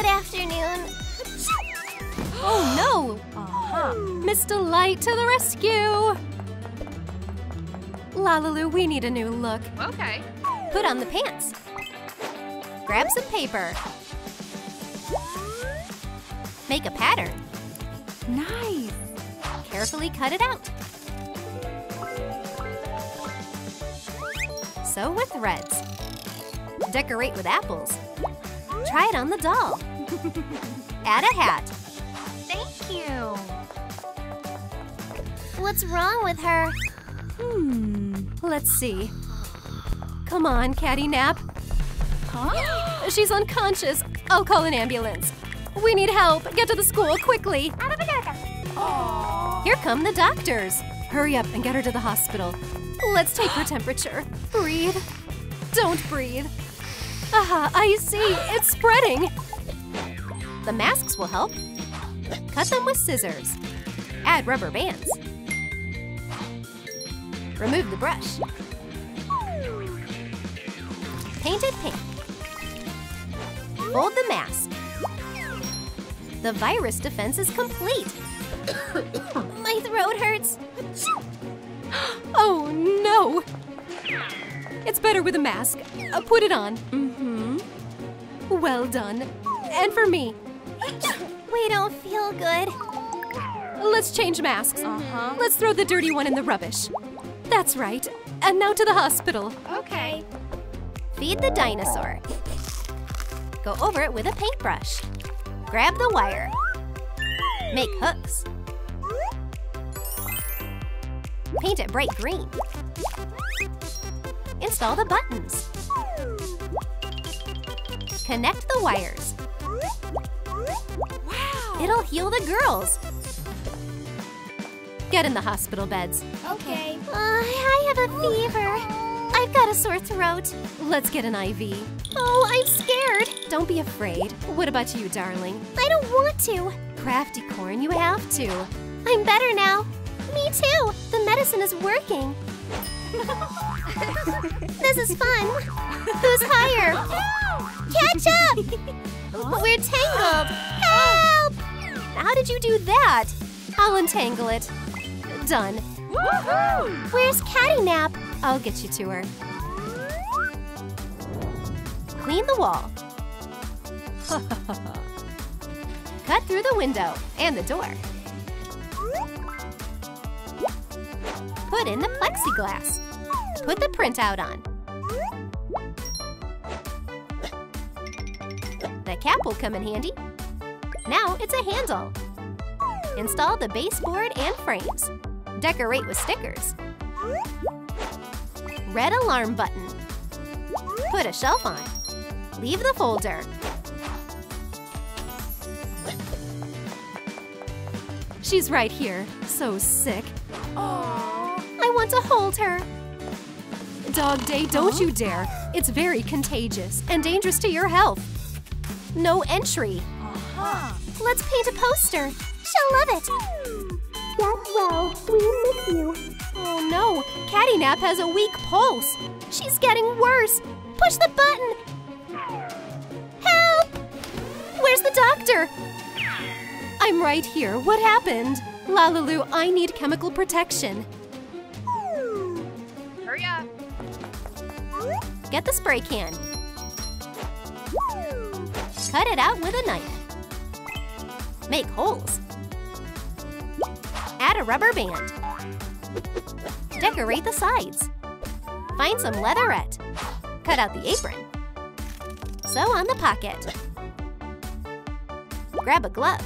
Good afternoon. Oh no! Mr. Light to the rescue! Lalaloo, we need a new look. Okay. Put on the pants. Grab some paper. Make a pattern. Nice. Carefully cut it out. Sew with threads. Decorate with apples. Try it on the doll. Add a hat. Thank you. What's wrong with her? Let's see. Come on, CatNap. Huh? She's unconscious. I'll call an ambulance. We need help. Get to the school quickly. Aww. Here come the doctors. Hurry up and get her to the hospital. Let's take her temperature. Breathe. Don't breathe. Aha, I see. It's spreading. The masks will help. Cut them with scissors. Add rubber bands. Remove the brush. Paint it pink. Fold the mask. The virus defense is complete. My throat hurts. Oh no! It's better with a mask. Put it on. Well done. And for me. We don't feel good. Let's change masks. Let's throw the dirty one in the rubbish. That's right. And now to the hospital. Okay. Feed the dinosaur. Go over it with a paintbrush. Grab the wire. Make hooks. Paint it bright green. Install the buttons. Connect the wires. Wow! It'll heal the girls. Get in the hospital beds. Okay. I have a fever. I've got a sore throat. Let's get an IV. Oh, I'm scared. Don't be afraid. What about you, darling? I don't want to. Craftycorn, you have to. I'm better now. Me too. The medicine is working. This is fun. Who's higher? Catch up! We're tangled. Help! How did you do that? I'll untangle it. Done. Woohoo! Where's CatNap? I'll get you to her. Clean the wall. Cut through the window and the door. Put in the plexiglass. Put the printout on. The cap will come in handy. Now it's a handle. Install the baseboard and frames. Decorate with stickers. Red alarm button. Put a shelf on. Leave the folder. She's right here. So sick. Aww. I want to hold her. Dog Day, don't you dare. It's very contagious and dangerous to your health. No entry. Let's paint a poster. She'll love it. Get well. We miss you. Oh no. CatNap has a weak pulse. She's getting worse. Push the button. Help! Where's the doctor? I'm right here. What happened? Lalalu, I need chemical protection. Hurry up. Get the spray can. Cut it out with a knife. Make holes. Add a rubber band. Decorate the sides. Find some leatherette. Cut out the apron. Sew on the pocket. Grab a glove.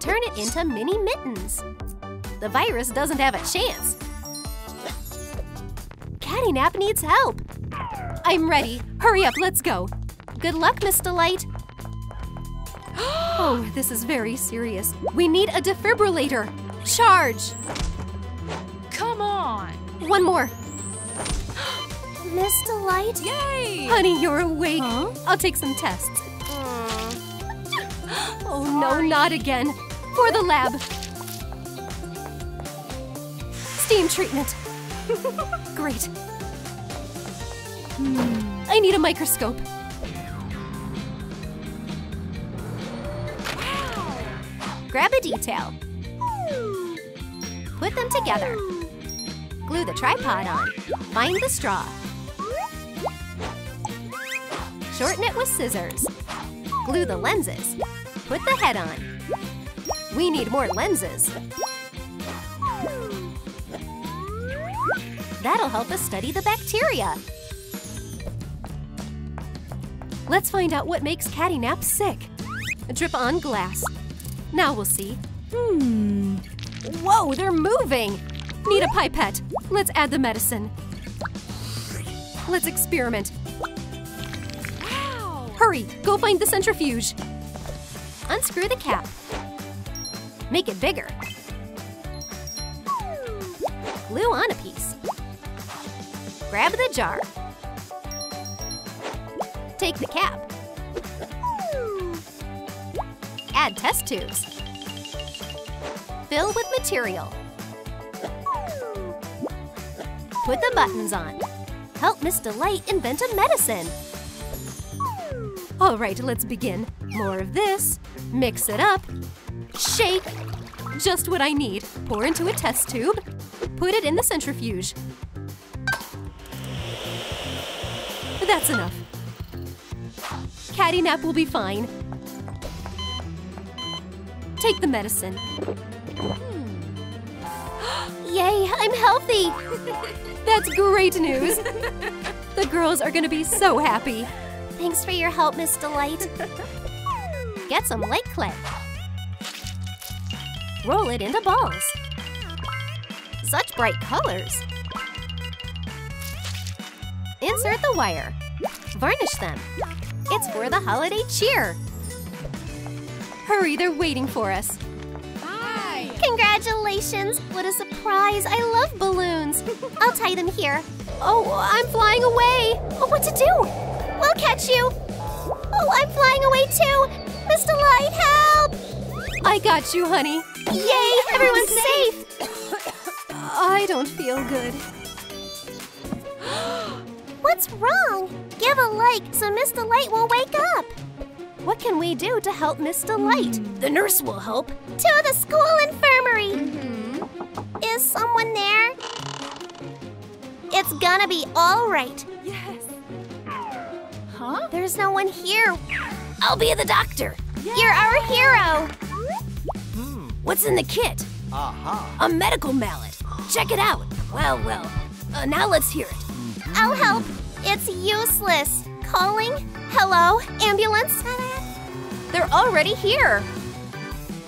Turn it into mini mittens. The virus doesn't have a chance. CatNap needs help. I'm ready. Hurry up, let's go. Good luck, Miss Delight. Oh, this is very serious. We need a defibrillator. Charge. Come on. One more. Miss Delight? Yay! Honey, you're awake. I'll take some tests. Oh no, not again. For the lab. Steam treatment. Great. I need a microscope. Grab a detail. Put them together. Glue the tripod on. Find the straw. Shorten it with scissors. Glue the lenses. Put the head on. We need more lenses. That'll help us study the bacteria. Let's find out what makes CatNap sick. Drip on glass. Now we'll see. Whoa, they're moving! Need a pipette. Let's add the medicine. Let's experiment. Wow. Hurry, go find the centrifuge. Unscrew the cap. Make it bigger. Glue on a piece. Grab the jar. Take the cap. Add test tubes. Fill with material. Put the buttons on. Help Miss Delight invent a medicine. All right, let's begin. More of this. Mix it up. Shake. Just what I need. Pour into a test tube. Put it in the centrifuge. That's enough. CatNap will be fine. Take the medicine. Yay, I'm healthy! That's great news! The girls are gonna be so happy. Thanks for your help, Miss Delight. Get some light clay. Roll it into balls. Such bright colors. Insert the wire. Varnish them. It's for the holiday cheer. Hurry, they're waiting for us. Hi! Congratulations! What a surprise! I love balloons. I'll tie them here. Oh, I'm flying away! Oh, what to do? We'll catch you! Oh, I'm flying away too! Mr. Light, help! I got you, honey. Yay! Everyone's safe! I don't feel good. What's wrong? Give a like so Miss Delight will wake up. What can we do to help Miss Delight? The nurse will help. To the school infirmary. Is someone there? It's gonna be all right. Yes. Huh? There's no one here. I'll be the doctor. Yay. You're our hero. What's in the kit? A medical mallet. Check it out. Well, well. Now let's hear it. I'll help. It's useless. Calling? Hello? Ambulance? They're already here.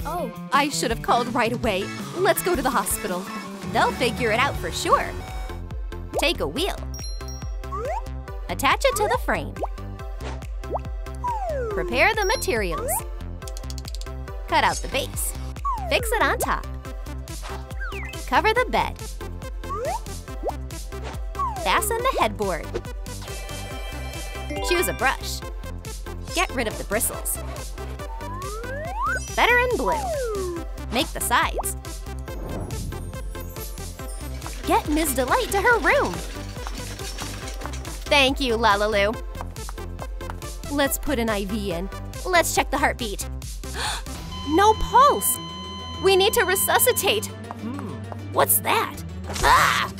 Oh, I should have called right away. Let's go to the hospital. They'll figure it out for sure. Take a wheel. Attach it to the frame. Prepare the materials. Cut out the base. Fix it on top. Cover the bed. Fasten the headboard. Choose a brush. Get rid of the bristles. Better in blue. Make the sides. Get Ms. Delight to her room. Thank you, Lalaloo. Let's put an IV in. Let's check the heartbeat. No pulse. We need to resuscitate. What's that? Ah!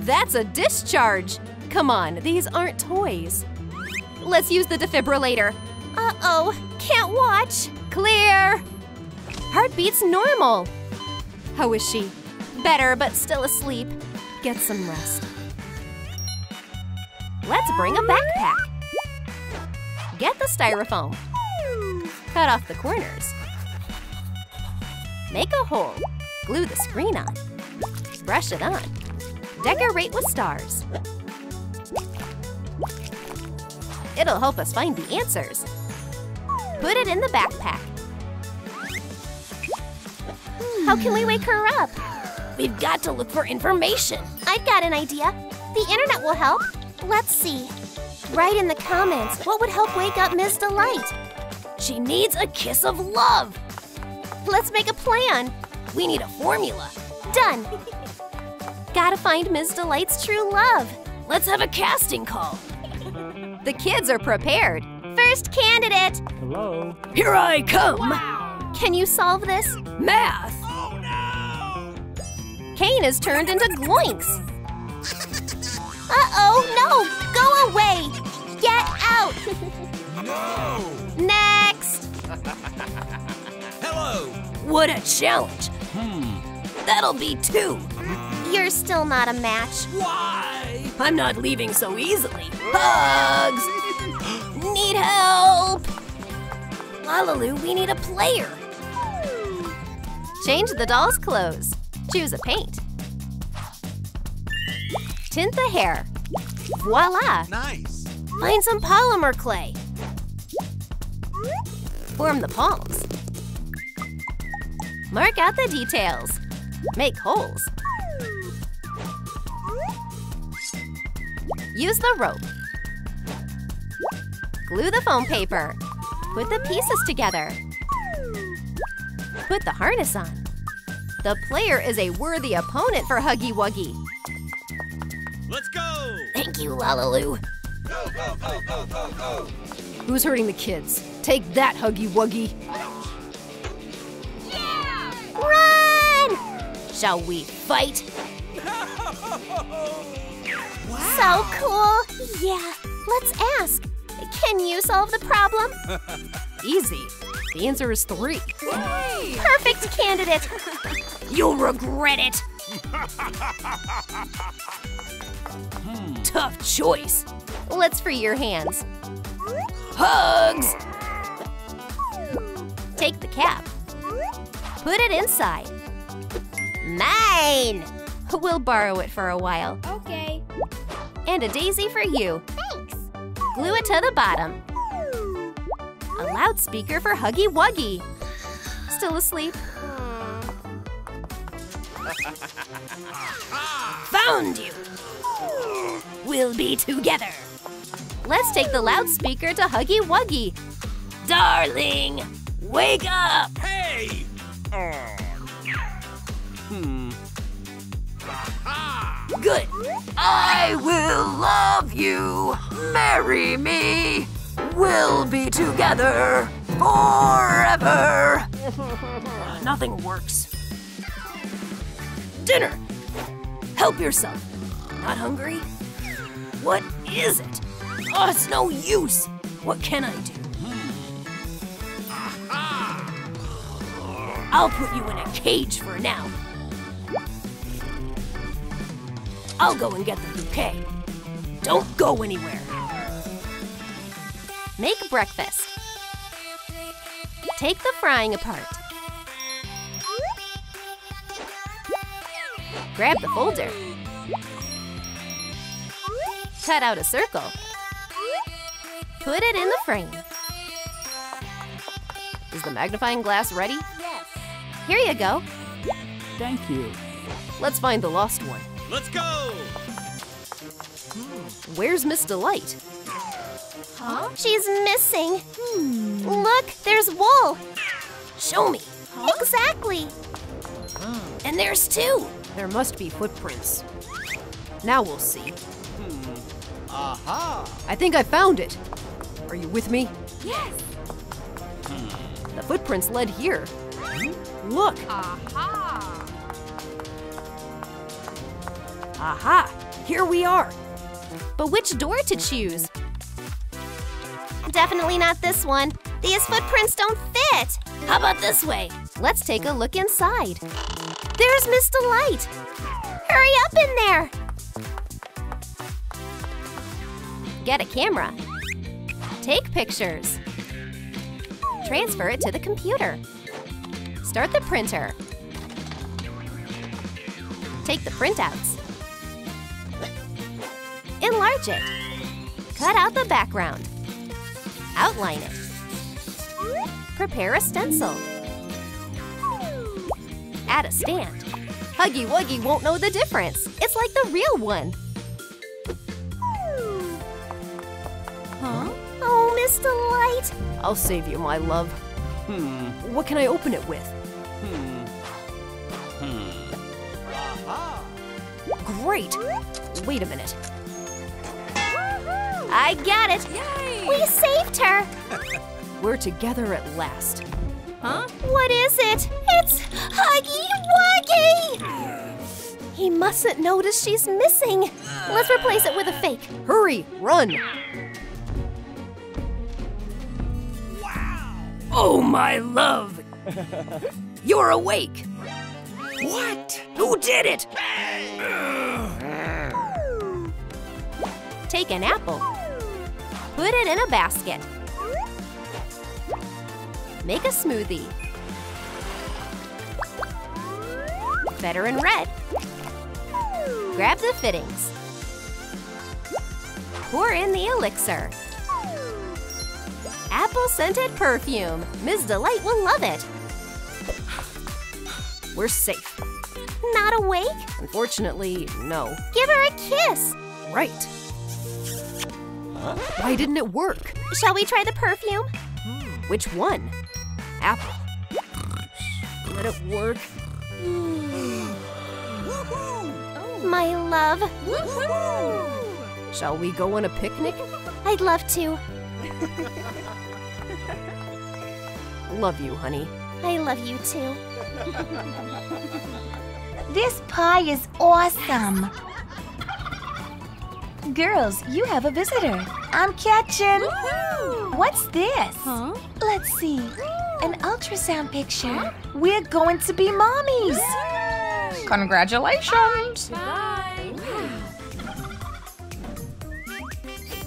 That's a discharge! Come on, these aren't toys. Let's use the defibrillator. Uh-oh, can't watch. Clear! Heartbeat's normal. How is she? Better, but still asleep. Get some rest. Let's bring a backpack. Get the styrofoam. Cut off the corners. Make a hole. Glue the screen on. Brush it on. Decorate with stars. It'll help us find the answers. Put it in the backpack. How can we wake her up? We've got to look for information. I've got an idea. The internet will help. Let's see. Write in the comments what would help wake up Miss Delight. She needs a kiss of love. Let's make a plan. We need a formula. Done. Gotta find Ms. Delight's true love. Let's have a casting call. The kids are prepared. First candidate. Hello. Here I come. Wow. Can you solve this? Math! Oh no! Kane is turned into Gloinks! Uh-oh, no! Go away! Get out! No! Next! Hello! What a challenge! That'll be 2! You're still not a match. Why? I'm not leaving so easily. Hugs! Need help! Lalaloo, we need a player. Change the doll's clothes. Choose a paint. Tint the hair. Voila! Nice. Find some polymer clay. Form the palms. Mark out the details. Make holes. Use the rope. Glue the foam paper. Put the pieces together. Put the harness on. The player is a worthy opponent for Huggy Wuggy. Let's go! Thank you, Lalaloo. Go, go, go, go, go, go! Who's hurting the kids? Take that, Huggy Wuggy. Yeah! Run! Shall we fight? No! Wow. So cool! Yeah, let's ask. Can you solve the problem? Easy. The answer is 3. Yay! Perfect candidate. You'll regret it. Tough choice. Let's free your hands. Hugs! Take the cap. Put it inside. Mine! We'll borrow it for a while. Okay. And a daisy for you. Thanks. Glue it to the bottom. A loudspeaker for Huggy Wuggy. Still asleep? Found you! We'll be together. Let's take the loudspeaker to Huggy Wuggy. Darling, wake up! Hey! Good. I will love you. Marry me. We'll be together forever. Nothing works. Dinner. Help yourself. Not hungry? What is it? Oh, it's no use. What can I do? I'll put you in a cage for now. I'll go and get the bouquet. Don't go anywhere. Make breakfast. Take the frying apart. Grab the folder. Cut out a circle. Put it in the frame. Is the magnifying glass ready? Yes. Here you go. Thank you. Let's find the lost one. Let's go! Where's Miss Delight? Huh? She's missing. Look, there's wool. Show me. Huh? Exactly. And there's 2. There must be footprints. Now we'll see. Aha! I think I found it. Are you with me? Yes. The footprints led here. Look. Aha! Aha! Here we are! But which door to choose? Definitely not this one. These footprints don't fit! How about this way? Let's take a look inside. There's Miss Delight! Hurry up in there! Get a camera. Take pictures. Transfer it to the computer. Start the printer. Take the printouts. Enlarge it. Cut out the background. Outline it. Prepare a stencil. Add a stand. Huggy Wuggy won't know the difference. It's like the real one. Huh? Oh, Miss Delight. I'll save you, my love. What can I open it with? Great. Wait a minute. I got it! Yay! We saved her! We're together at last. Huh? What is it? It's Huggy Wuggy! He mustn't notice she's missing. Let's replace it with a fake. Hurry, run! Wow! Oh, my love! You're awake! What? Who did it? Take an apple. Put it in a basket. Make a smoothie. Better in red. Grab the fittings. Pour in the elixir. Apple-scented perfume. Miss Delight will love it. We're safe. Not awake? Unfortunately, no. Give her a kiss. Right. Huh? Why didn't it work? Shall we try the perfume? Which one? Apple. Let it work. Woohoo! My love. Woohoo! Shall we go on a picnic? I'd love to. Love you, honey. I love you too. This pie is awesome. Girls, you have a visitor. I'm Catchin. Woo-hoo! What's this? Huh? Let's see. An ultrasound picture. Huh? We're going to be mommies. Yay! Congratulations. Bye. Bye.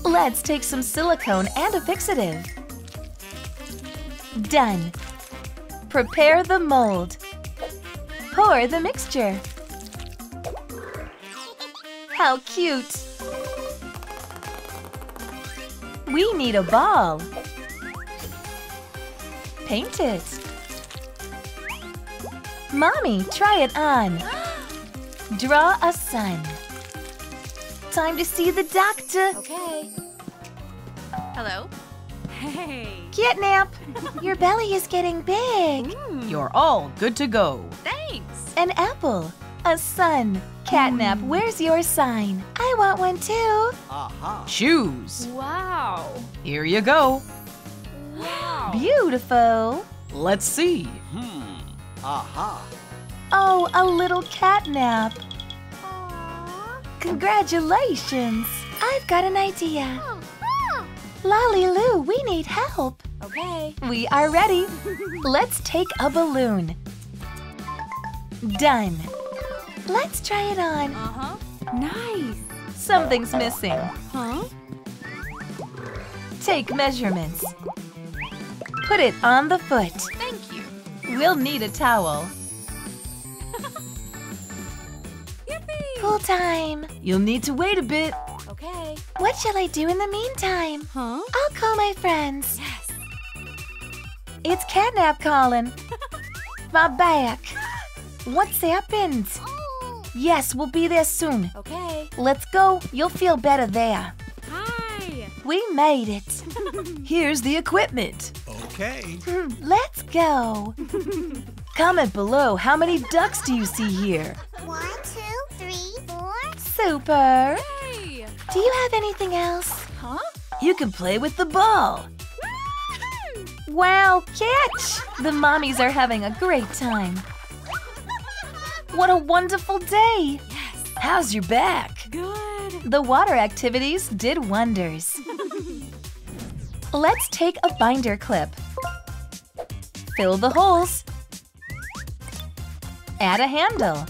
Let's take some silicone and a fixative. Done. Prepare the mold. Pour the mixture. How cute! We need a ball. Paint it. Mommy, try it on. Draw a sun. Time to see the doctor. Okay. Hello. Hey. CatNap, your belly is getting big. You're all good to go. Thanks. An apple, a sun. CatNap, where's your sign? I want one too. Aha. Shoes. Wow. Here you go. Wow. Beautiful. Let's see. Aha. Oh, a little CatNap. Aww. Congratulations. I've got an idea. Oh. LaLiLu, we need help. Okay. We are ready. Let's take a balloon. Done. Let's try it on. Uh-huh. Nice. Something's missing. Huh? Take measurements. Put it on the foot. Thank you. We'll need a towel. Yippee! Pool time. You'll need to wait a bit. Okay. What shall I do in the meantime? Huh? I'll call my friends. Yes. It's CatNap calling. My back. What's happened? Oh. Yes, we'll be there soon. Okay. Let's go. You'll feel better there. Hi. We made it. Here's the equipment. Okay. Let's go. Comment below, how many ducks do you see here? 1, 2, 3, 4. Super. Do you have anything else? Huh? You can play with the ball. Wow, catch! The mommies are having a great time. What a wonderful day! Yes. How's your back? Good. The water activities did wonders. Let's take a binder clip. Fill the holes. Add a handle.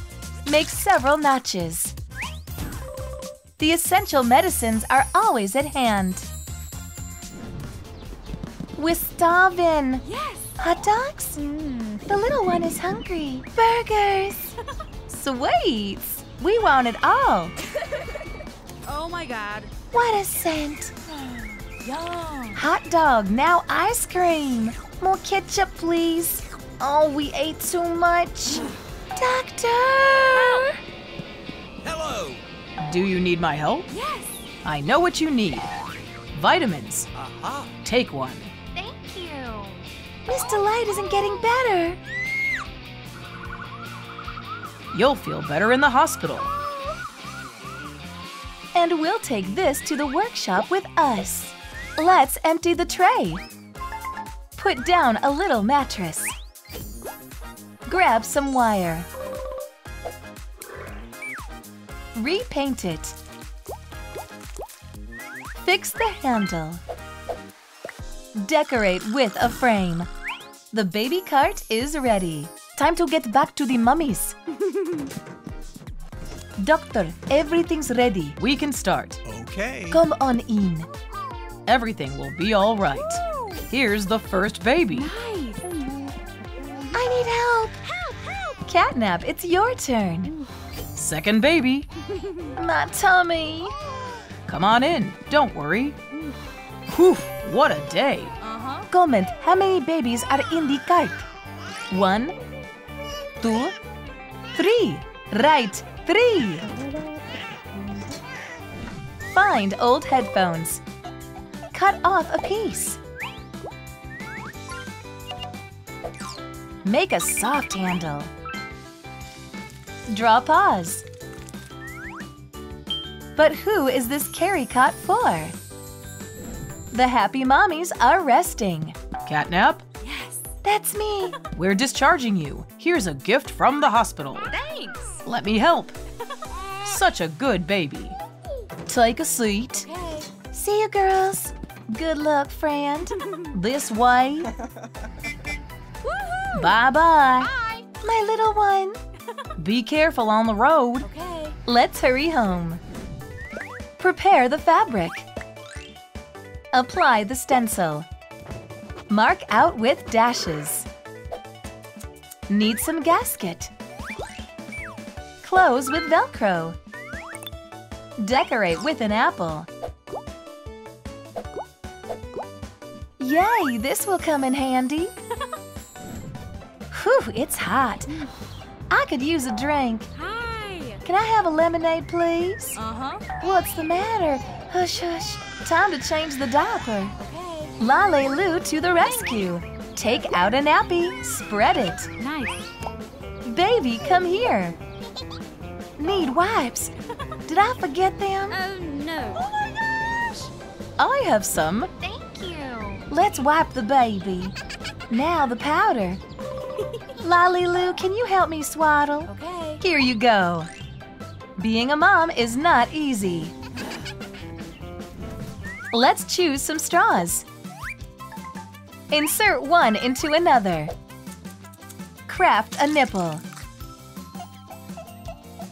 Make several notches. The essential medicines are always at hand. We're starving. Yes. Hot dogs? The little one is hungry. Burgers. Sweets. We want it all. Oh my God. What a scent. Yum. Hot dog, now ice cream. More ketchup, please. Oh, we ate too much. Doctor. Help. Hello. Do you need my help? Yes. I know what you need. Vitamins. Uh-huh. Take one. Thank you. Miss Delight isn't getting better. You'll feel better in the hospital. And we'll take this to the workshop with us. Let's empty the tray. Put down a little mattress. Grab some wire. Repaint it. Fix the handle. Decorate with a frame. The baby cart is ready. Time to get back to the mummies. Doctor, everything's ready. We can start. Okay. Come on in. Everything will be all right. Woo! Here's the first baby. Nice. I need help. Help, help. CatNap, it's your turn. Second baby. My tummy. Come on in. Don't worry. Whew, what a day. Uh-huh. Comment how many babies are in the cart. 1, 2, 3. Right, 3. Find old headphones. Cut off a piece. Make a soft handle. Draw paws. But who is this carry cot for? The happy mommies are resting. CatNap? Yes. That's me. We're discharging you. Here's a gift from the hospital. Thanks. Let me help. Such a good baby. Take a seat. Okay. See you, girls. Good luck, friend. This way. Bye-bye. My little one. Be careful on the road. Okay. Let's hurry home. Prepare the fabric. Apply the stencil. Mark out with dashes. Need some gasket. Close with Velcro. Decorate with an apple. Yay, this will come in handy. Whew, it's hot. I could use a drink. Hi. Can I have a lemonade, please? Uh-huh. What's the matter? Hush, hush. Time to change the diaper. Okay. LaLiLu to the rescue. Take out a nappy. Spread it. Nice. Baby, come here. Need wipes. Did I forget them? Oh, no. Oh, my gosh. I have some. Let's wipe the baby. Now the powder. LaLiLu, can you help me swaddle? Okay. Here you go. Being a mom is not easy. Let's choose some straws. Insert one into another. Craft a nipple.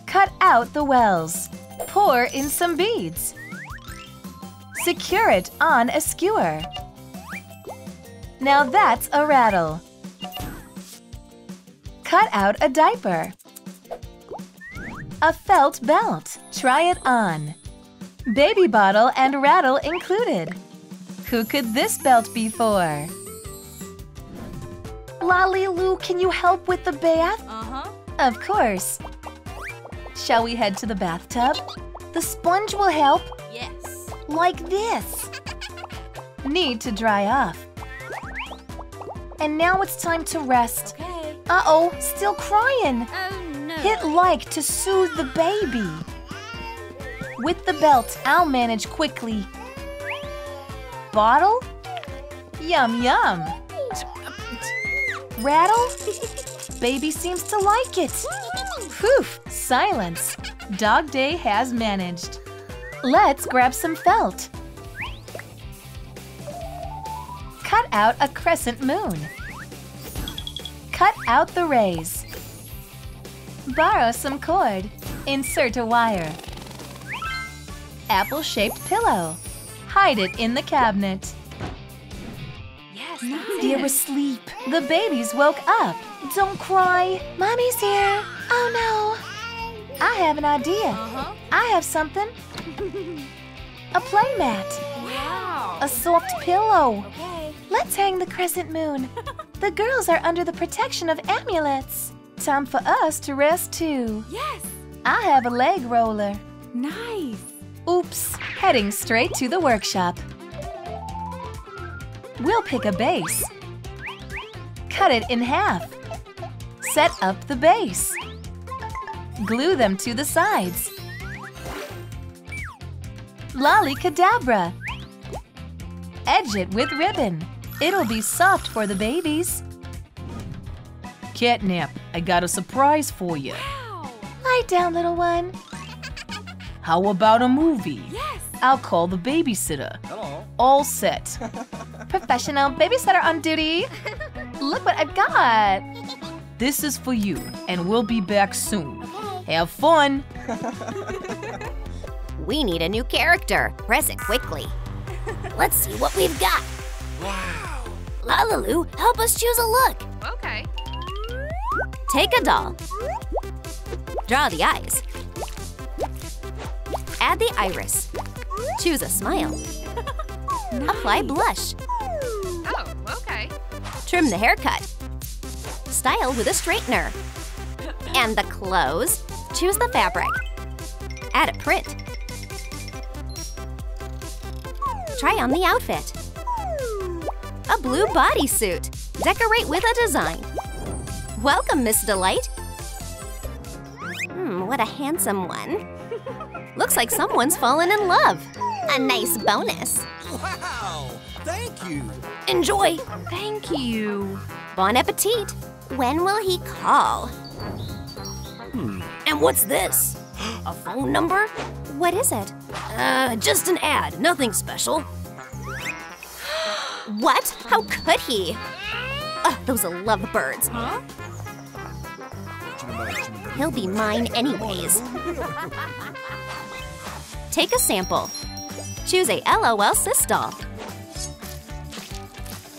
Cut out the wells. Pour in some beads. Secure it on a skewer. Now that's a rattle. Cut out a diaper. A felt belt. Try it on. Baby bottle and rattle included. Who could this belt be for? LaLiLu, can you help with the bath? Uh-huh. Of course. Shall we head to the bathtub? The sponge will help. Yes. Like this. Need to dry off. And now it's time to rest. Okay. Uh-oh, still crying. Oh, no. Hit like to soothe the baby. With the belt, I'll manage quickly. Bottle? Yum, yum. Rattle? Baby seems to like it. Poof, silence. Dog Day has managed. Let's grab some felt. Cut out a crescent moon. Cut out the rays. Borrow some cord. Insert a wire. Apple-shaped pillow. Hide it in the cabinet. Yes, nice. They were asleep. The babies woke up. Don't cry. Mommy's here. Oh no. I have an idea. Uh-huh. I have something. A playmat. Wow. A soft pillow. Okay. Let's hang the crescent moon. The girls are under the protection of amulets. Time for us to rest too. Yes! I have a leg roller. Nice! Oops, heading straight to the workshop. We'll pick a base. Cut it in half. Set up the base. Glue them to the sides. Lolly Cadabra. Edge it with ribbon. It'll be soft for the babies. CatNap, I got a surprise for you. Wow. Lie down, little one. How about a movie? Yes. I'll call the babysitter. Hello. All set. Professional babysitter on duty. Look what I've got. This is for you, and we'll be back soon. Okay. Have fun. We need a new character. Press it quickly. Let's see what we've got. Wow. Lalaloo, help us choose a look. Okay. Take a doll. Draw the eyes. Add the iris. Choose a smile. Apply blush. Oh, okay. Trim the haircut. Style with a straightener. And the clothes. Choose the fabric. Add a print. Try on the outfit. A blue bodysuit. Decorate with a design. Welcome, Miss Delight. What a handsome one. Looks like someone's fallen in love. A nice bonus. Wow, thank you. Enjoy. Thank you. Bon appetit. When will he call? And what's this? A phone number? What is it? Just an ad, nothing special. What? How could he? Ugh, those lovebirds. Huh? He'll be mine anyways. Take a sample. Choose a LOL sis doll.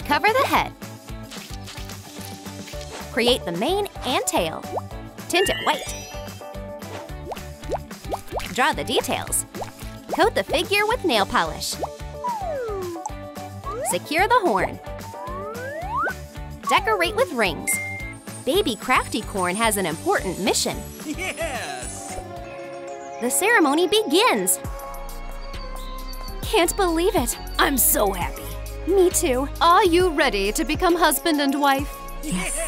Cover the head. Create the mane and tail. Tint it white. Draw the details. Coat the figure with nail polish. Secure the horn. Decorate with rings. Baby Craftycorn has an important mission. Yes! The ceremony begins. Can't believe it. I'm so happy. Me too. Are you ready to become husband and wife? Yes.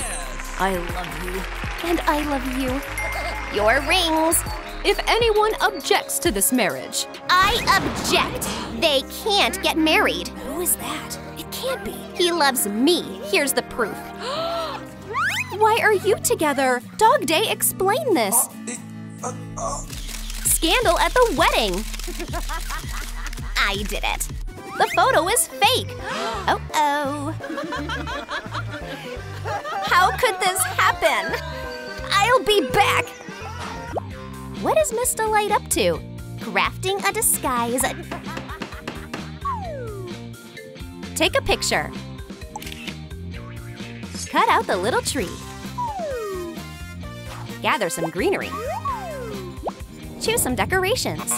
I love you. And I love you. Your rings. If anyone objects to this marriage. I object. They can't get married. Who is that? It can't be. He loves me. Here's the proof. Why are you together? Dog Day, explain this. Scandal at the wedding. I did it. The photo is fake. Uh-oh. How could this happen? I'll be back. What is Miss Delight up to? Crafting a disguise. Take a picture. Cut out the little tree. Gather some greenery. Choose some decorations.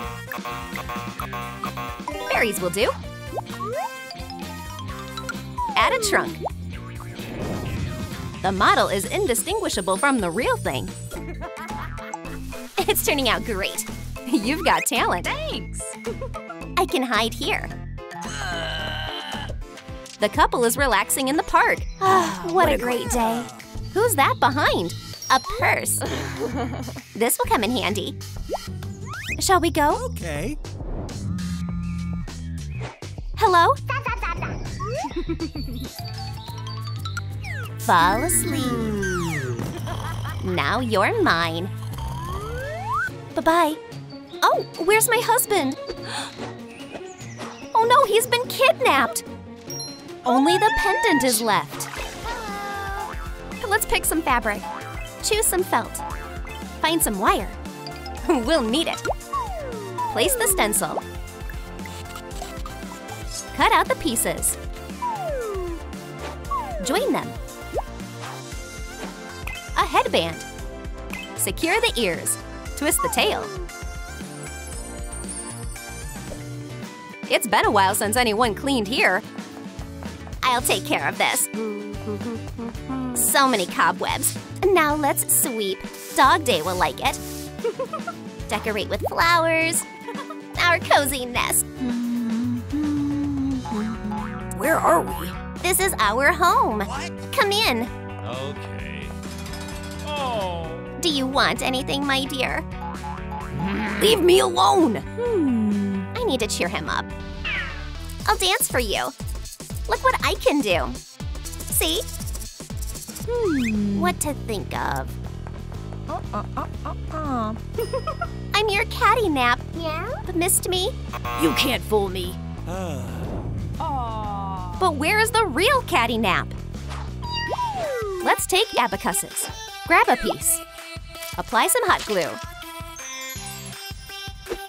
Berries will do. Add a trunk. The model is indistinguishable from the real thing. It's turning out great. You've got talent. Thanks. I can hide here. The couple is relaxing in the park. Oh, what a great day. Who's that behind? A purse. This will come in handy. Shall we go? Okay. Hello? Fall asleep. Now you're mine. Bye-bye. Oh, where's my husband? Oh no, he's been kidnapped. Only the pendant is left. Let's pick some fabric. Choose some felt. Find some wire. We'll need it. Place the stencil. Cut out the pieces. Join them. A headband. Secure the ears. Twist the tail. It's been a while since anyone cleaned here. I'll take care of this. So many cobwebs. Now let's sweep. Dog Day will like it. Decorate with flowers. Our cozy nest. Where are we? This is our home. What? Come in. Okay. Oh. Do you want anything, my dear? Leave me alone. I need to cheer him up. I'll dance for you. Look what I can do. See? What to think of? I'm your CatNap. Yeah? But missed me? You can't fool me. But where is the real CatNap? Let's take abacuses. Grab a piece. Apply some hot glue.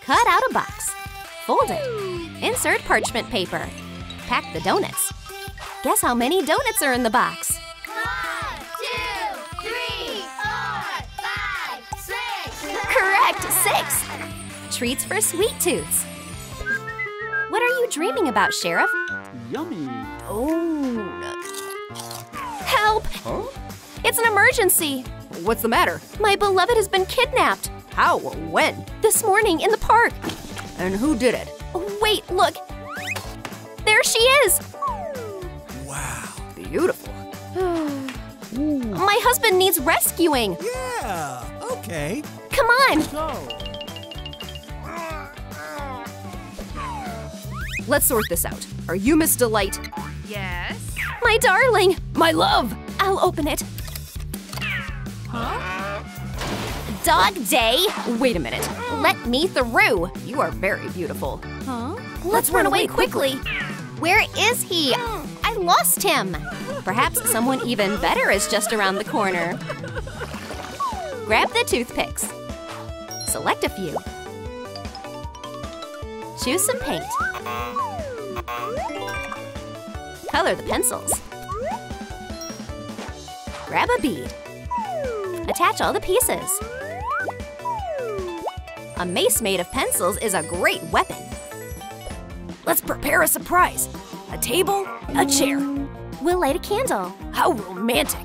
Cut out a box. Fold it. Insert parchment paper. Pack the donuts. Guess how many donuts are in the box? 1, 2, 3, 4, 5, 6. Correct, 6. Treats for sweet tooths. What are you dreaming about, Sheriff? Yummy. Oh. Help! Huh? It's an emergency. What's the matter? My beloved has been kidnapped. How? When? This morning in the park. And who did it? Wait, look. There she is. Wow. Beautiful. My husband needs rescuing. Yeah, okay. Come on. Let's sort this out. Are you Miss Delight? Yes. My darling. My love. I'll open it. Huh? Dog Day? Wait a minute. Let me through. You are very beautiful. Huh? Let's run away quickly. Where is he? I lost him. Perhaps someone even better is just around the corner. Grab the toothpicks. Select a few. Choose some paint. Color the pencils. Grab a bead. Attach all the pieces. A mace made of pencils is a great weapon. Let's prepare a surprise. A table, a chair. We'll light a candle. How romantic.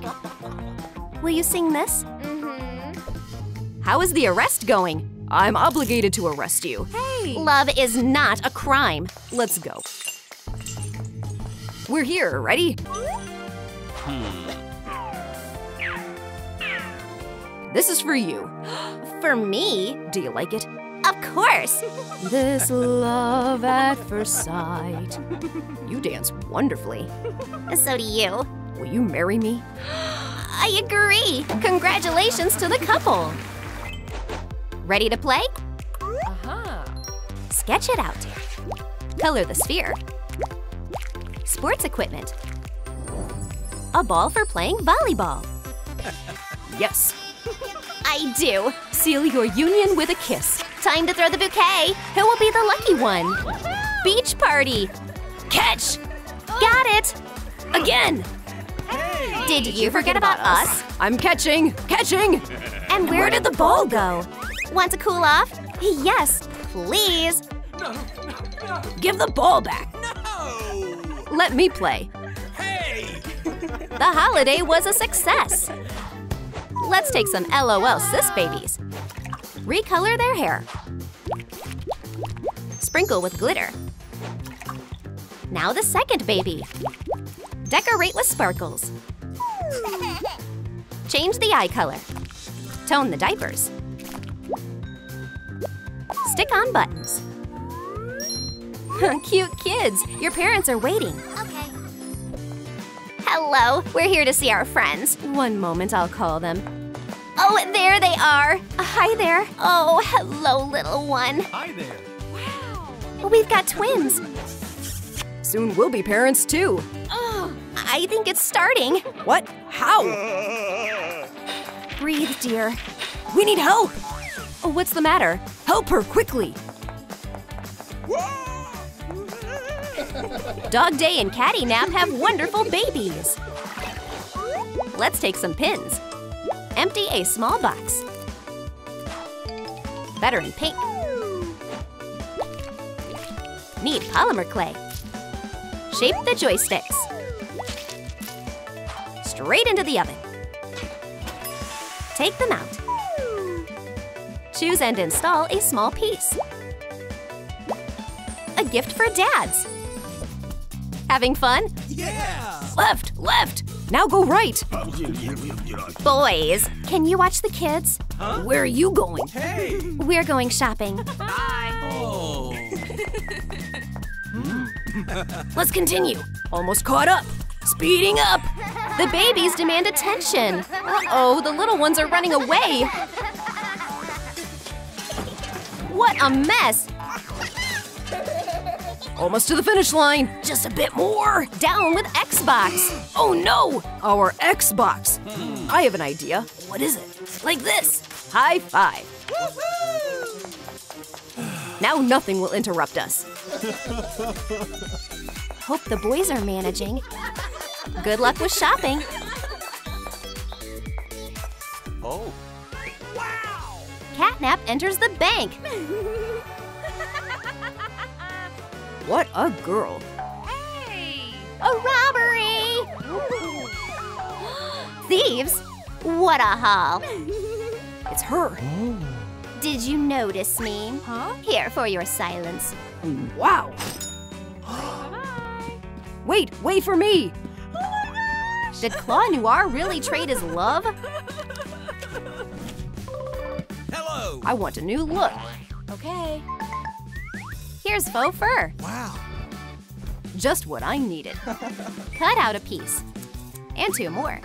Will you sing this? Mm-hmm. How is the arrest going? I'm obligated to arrest you. Hey! Love is not a crime. Let's go. We're here, ready? This is for you. For me? Do you like it? Of course! This love at first sight. You dance wonderfully. So do you. Will you marry me? I agree! Congratulations to the couple! Ready to play? Uh-huh. Sketch it out. Color the sphere. Sports equipment. A ball for playing volleyball. Yes. I do. Seal your union with a kiss. Time to throw the bouquet. Who will be the lucky one? Beach party. Catch. Got it. Again. Hey. Did you forget about us? I'm catching. Catching. And where did the ball go? Want to cool off? Yes, please. No. Give the ball back. No. Let me play. Hey. The holiday was a success. Let's take some LOL sis babies. Recolor their hair. Sprinkle with glitter. Now the second baby. Decorate with sparkles. Change the eye color. Tone the diapers. Stick on buttons. Cute kids, your parents are waiting. Okay. Hello, we're here to see our friends. One moment, I'll call them. Oh, there they are. Hi there. Oh, hello, little one. Hi there. Wow. We've got twins. Soon we'll be parents, too. Oh, I think it's starting. What? How? Breathe, dear. We need help. Oh, what's the matter? Help her, quickly. Dog Day and CatNap have wonderful babies. Let's take some pins. Empty a small box. Better in pink. Knead polymer clay. Shape the joysticks. Straight into the oven. Take them out. Choose and install a small piece. A gift for dads. Having fun? Yeah! Left! Now go right! Boys, can you watch the kids? Huh? Where are you going? Hey! We're going shopping. Bye! Oh. Let's continue. Almost caught up. Speeding up. The babies demand attention. Uh-oh, the little ones are running away. What a mess. Almost to the finish line. Just a bit more. Down with Xbox. Oh no, our Xbox. I have an idea. What is it? Like this. High five. Now nothing will interrupt us. Hope the boys are managing. Good luck with shopping. Oh. Wow. CatNap enters the bank. What a girl. Hey. A robbery. Thieves? What a haul. It's her. Oh. Did you notice me? Huh? Here for your silence. Wow. Wait, wait for me. Oh my gosh. Did Claw Noir really trade his love? Hello. I want a new look. Okay. Here's faux fur. Wow. Just what I needed. Cut out a piece. And two more.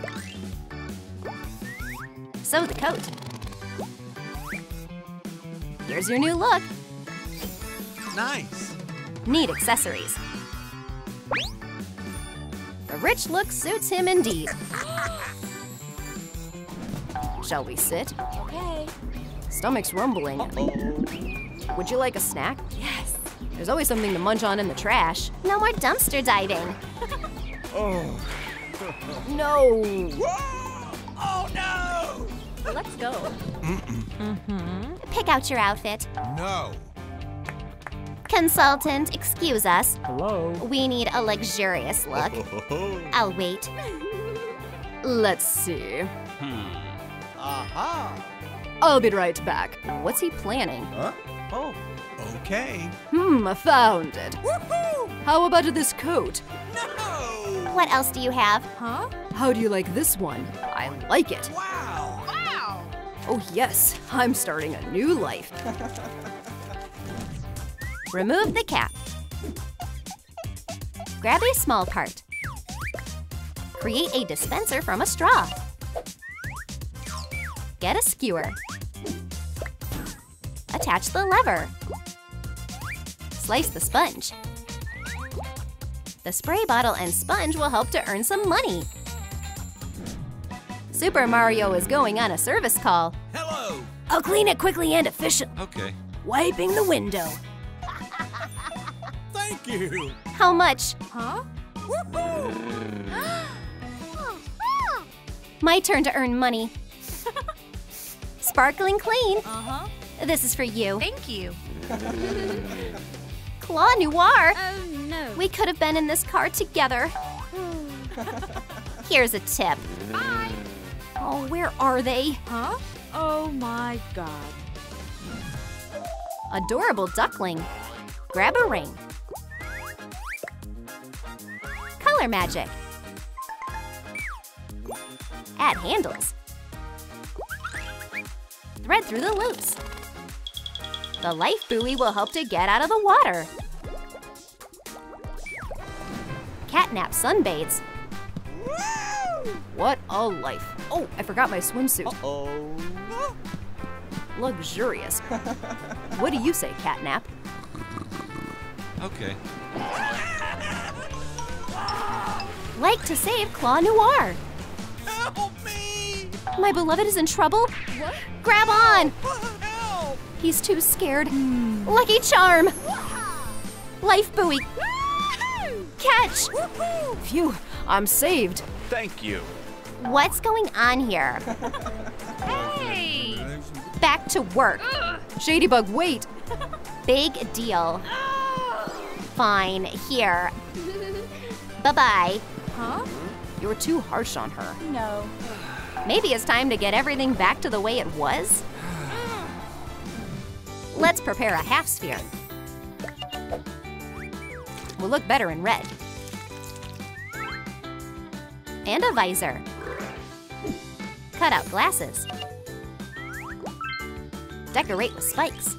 Sew the coat. Here's your new look. Nice. Neat accessories. The rich look suits him indeed. Shall we sit? Okay. Stomach's rumbling. Uh-oh. Would you like a snack? Yes. There's always something to munch on in the trash. No more dumpster diving. Oh. No. Oh no. Let's go. Mm-mm. Mm-hmm. Pick out your outfit. No. Consultant, excuse us. Hello. We need a luxurious look. I'll wait. Let's see. Aha. I'll be right back. What's he planning? Huh? Oh, okay. I found it. Woohoo! How about this coat? No! What else do you have? Huh? How do you like this one? I like it. Wow! Wow! Oh yes, I'm starting a new life. Remove the cap. Grab a small part. Create a dispenser from a straw. Get a skewer. Attach the lever. Slice the sponge. The spray bottle and sponge will help to earn some money. Super Mario is going on a service call. Hello! I'll clean it quickly and efficiently. Okay. Wiping the window. Thank you. How much? Huh? Woohoo! My turn to earn money. Sparkling clean. Uh-huh. This is for you. Thank you. Claw Noir. Oh no. We could have been in this car together. Here's a tip. Bye. Oh, where are they? Huh? Oh my God. Adorable duckling. Grab a ring. Color magic. Add handles. Thread through the loops. The life buoy will help to get out of the water. CatNap sunbathes. Woo! What a life. Oh, I forgot my swimsuit. Uh-oh. Luxurious. What do you say, CatNap? Okay. Like to save Claw Noir. Help me! My beloved is in trouble. What? Grab on! Help! He's too scared. Lucky Charm. Life buoy. Catch! Phew, I'm saved. Thank you. What's going on here? Hey! Back to work. Shadybug, wait. Big deal. Fine, here. Bye-bye. Huh? You're too harsh on her. No. Maybe it's time to get everything back to the way it was? Let's prepare a half sphere. We'll look better in red. And a visor. Cut out glasses. Decorate with spikes.